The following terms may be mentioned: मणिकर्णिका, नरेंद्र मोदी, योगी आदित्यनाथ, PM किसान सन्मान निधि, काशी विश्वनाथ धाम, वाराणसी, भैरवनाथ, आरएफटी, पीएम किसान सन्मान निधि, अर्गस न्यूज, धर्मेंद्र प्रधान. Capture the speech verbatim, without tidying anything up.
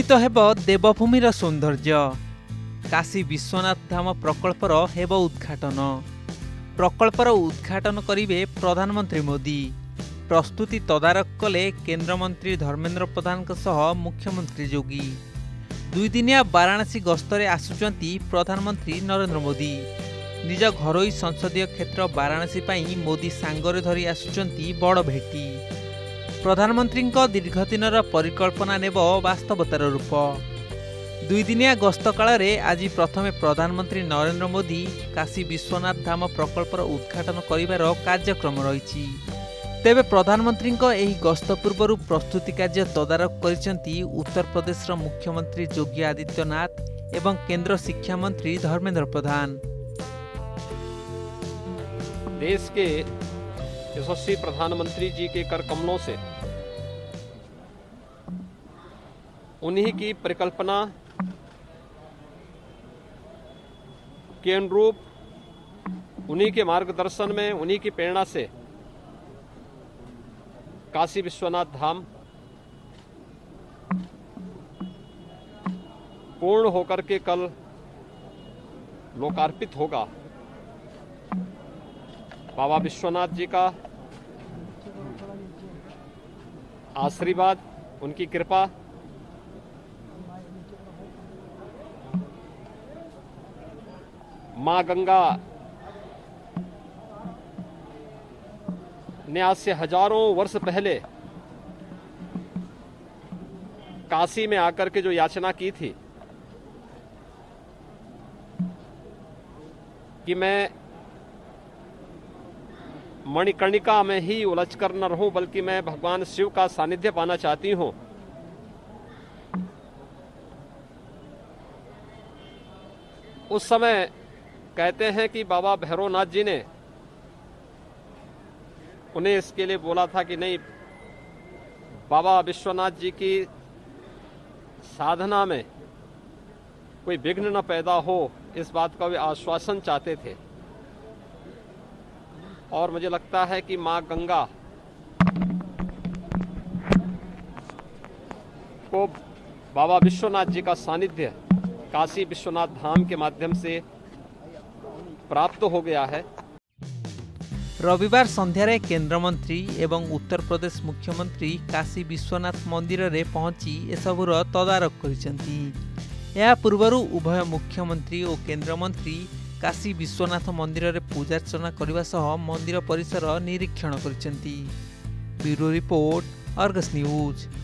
परिवर्तित हेबो देवभूमि रो सौंदर्य। काशी विश्वनाथ धाम प्रकल्पर हेबो उद्घाटन। प्रकल्पर उद्घाटन करिवे प्रधानमंत्री मोदी। प्रस्तुति तदारक कले केंद्र मंत्री धर्मेंद्र प्रधान सह मुख्यमंत्री योगी। दुईदिनिया वाराणसी गस्तरे आसुचंती प्रधानमंत्री नरेंद्र मोदी। निज घरोई संसदीय क्षेत्र वाराणसी पाई मोदी सांगरे धरी आसुचंती बड़ भेटी। प्रधानमंत्री दीर्घ दिनर परिकल्पना नेब वास्तवतार रूप। दुईदिनिया गस्त काल आज प्रथमे प्रधानमंत्री नरेंद्र मोदी काशी विश्वनाथ धाम प्रकल्पर उद्घाटन करिवार कार्यक्रम रहिछि। तेबे प्रधानमंत्री एही गस्त पूर्व प्रस्तुति कार्य तदारक करिसेंती उत्तर प्रदेश मुख्यमंत्री योगी आदित्यनाथ एवं केंद्र शिक्षा मंत्री धर्मेंद्र प्रधान। देश के यशस्वी प्रधानमंत्री जी के कर कमलों से उन्हीं की परिकल्पना के अनुरूप, उन्हीं के मार्गदर्शन में, उन्हीं की प्रेरणा से काशी विश्वनाथ धाम पूर्ण होकर के कल लोकार्पित होगा। बाबा विश्वनाथ जी का आशीर्वाद, उनकी कृपा मां गंगा ने आज से हजारों वर्ष पहले काशी में आकर के जो याचना की थी कि मैं मणिकर्णिका में ही उलझकर न रहूं, बल्कि मैं भगवान शिव का सानिध्य पाना चाहती हूं, उस समय कहते हैं कि बाबा भैरवनाथ जी ने उन्हें इसके लिए बोला था कि नहीं, बाबा विश्वनाथ जी की साधना में कोई विघ्न न पैदा हो, इस बात का वे आश्वासन चाहते थे। और मुझे लगता है कि मां गंगा को बाबा विश्वनाथ जी का सानिध्य काशी विश्वनाथ धाम के माध्यम से प्राप्त हो गया है। रविवार संध्यारे केंद्रमंत्री एवं उत्तर प्रदेश मुख्यमंत्री काशी विश्वनाथ मंदिर रे पहुंची एसबुर तदारक करिसेंती। या पूर्वरु उभय मुख्यमंत्री और केंद्रमंत्री काशी विश्वनाथ मंदिर रे पूजार्चना करबा सह मंदिर परिसर निरीक्षण करिसेंती। Bureau report, अर्गस न्यूज।